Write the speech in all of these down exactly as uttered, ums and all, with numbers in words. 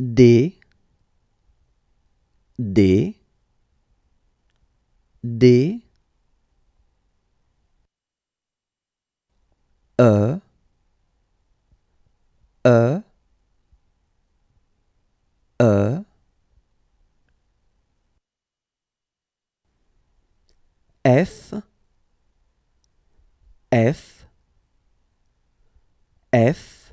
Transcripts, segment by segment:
des, des, des, euh, euh, euh, F, F, F,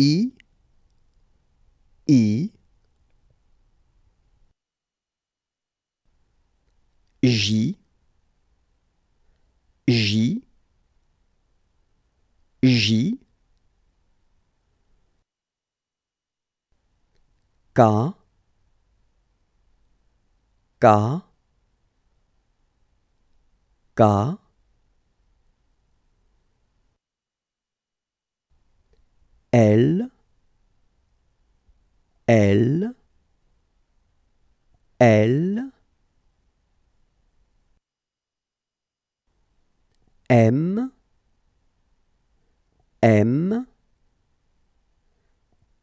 I, I, J, J, J, K, K, K, L, L, L, M, M,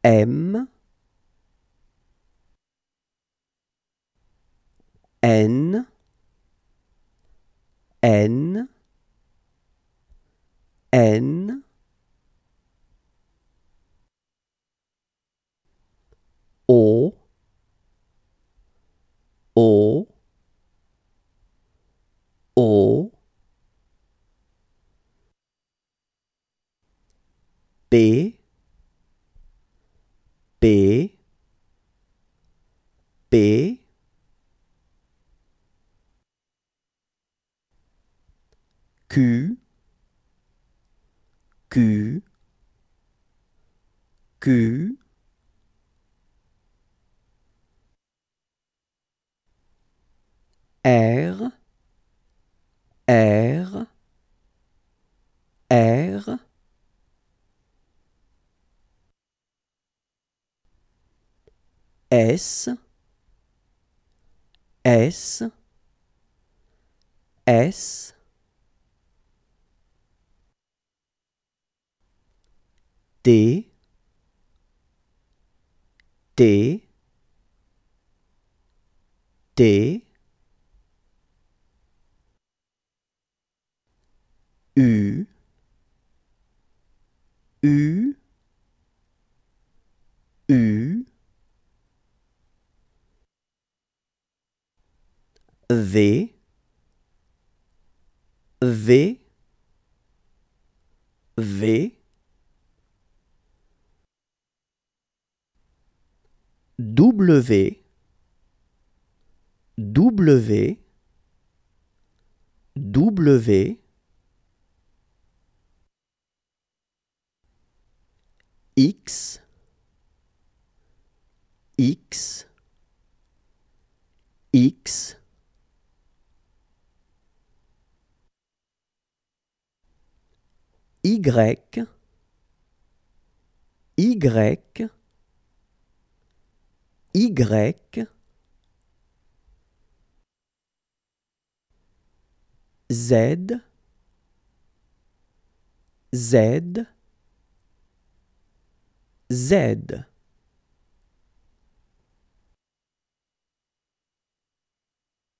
M, N, N, N, O, O, O, P, P, P, Q, Q, Q, R, R, R, S, S, S, T, T, T, U, U, U, V, V, V, W, W, W, X, X, X, Y, Y, Y, Z, Z, Z.